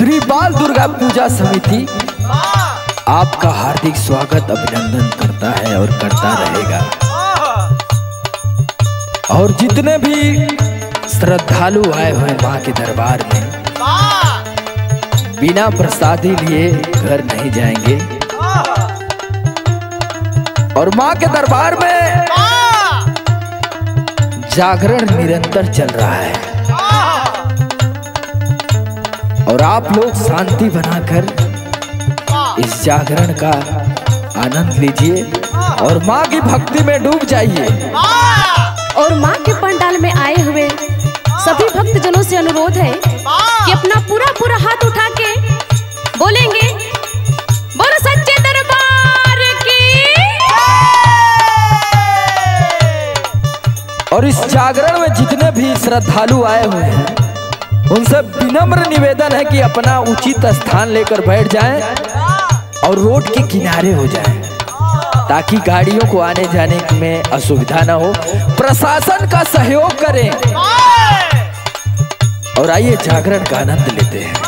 श्री बाल दुर्गा पूजा समिति आपका हार्दिक स्वागत अभिनंदन करता है और करता रहेगा। और जितने भी श्रद्धालु आए हुए माँ के दरबार में बिना प्रसादी लिए घर नहीं जाएंगे और माँ के दरबार में जागरण निरंतर चल रहा है और आप लोग शांति बनाकर इस जागरण का आनंद लीजिए और माँ की भक्ति में डूब जाइए। और माँ के पंडाल में आए हुए सभी भक्तजनों से अनुरोध है कि अपना पूरा पूरा हाथ उठा के बोलेंगे बोलो सच्चे दरबार की। और इस जागरण में जितने भी श्रद्धालु आए हुए हैं उनसे विनम्र निवेदन है कि अपना उचित स्थान लेकर बैठ जाएं और रोड के किनारे हो जाएं ताकि गाड़ियों को आने जाने में असुविधा ना हो। प्रशासन का सहयोग करें और आइए जागरण का आनंद लेते हैं।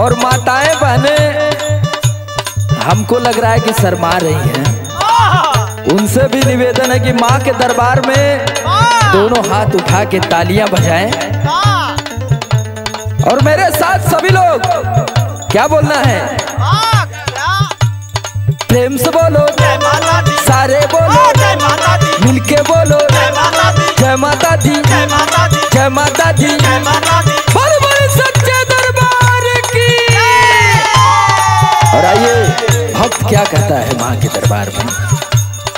और माताएं बहने हमको लग रहा है कि शर्मा रही हैं, उनसे भी निवेदन है कि माँ के दरबार में दोनों हाथ उठा के तालियां बजाएं। और मेरे साथ सभी लोग क्या बोलना है, प्रेम से बोलो, सारे बोलो, मिलके बोलो जय माता दी, जय माता दी, जय माता दी, जय माता दी। और आइए भक्त क्या कहता है माँ के दरबार में।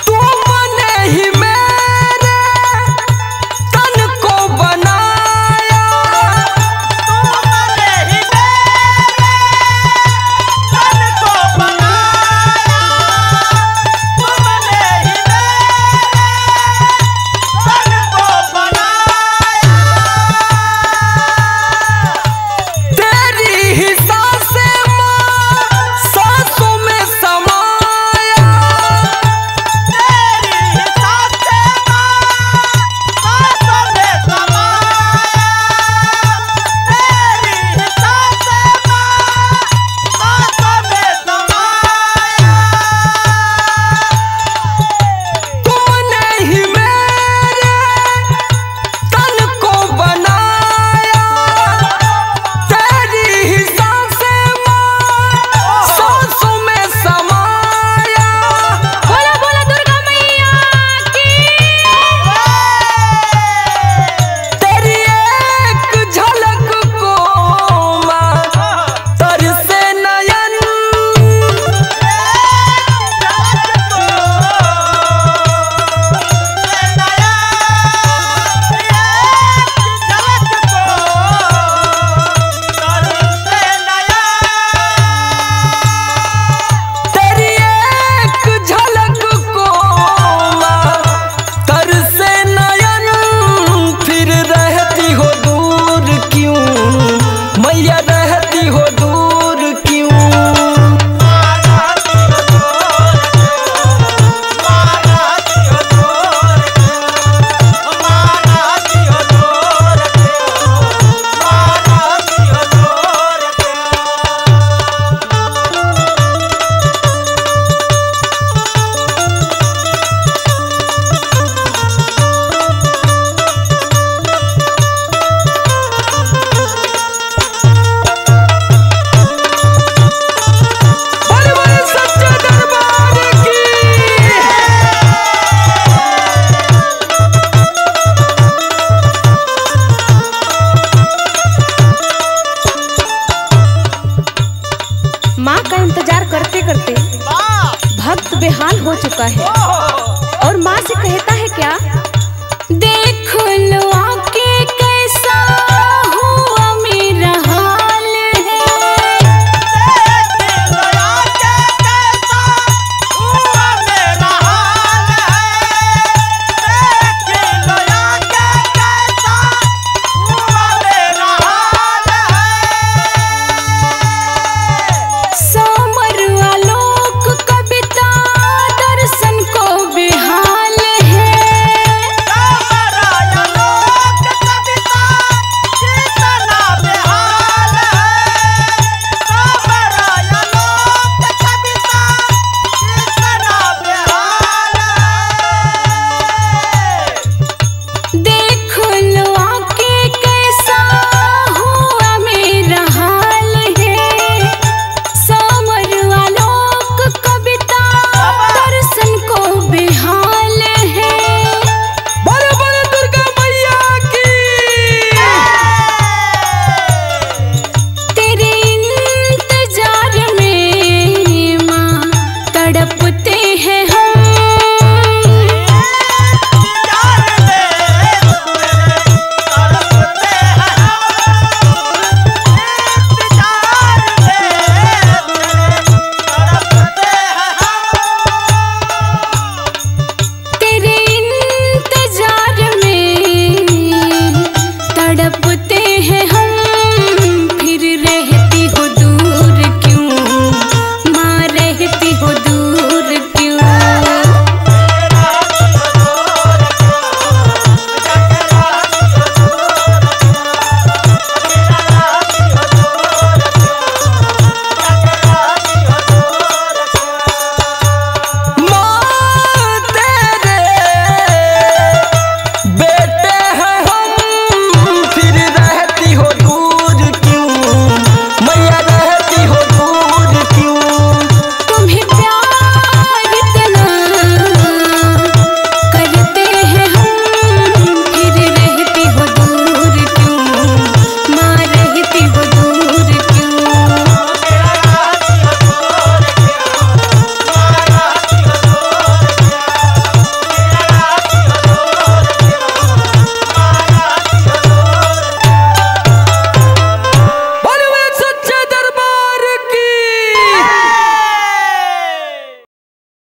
तू मने ही मेरे तन को बनाया, तू मने ही मेरे तन को बनाया, तू मने ही मेरे तन को बनाया। तेरी ही सांसें माँ सांसों में समाया, और माँ से कहता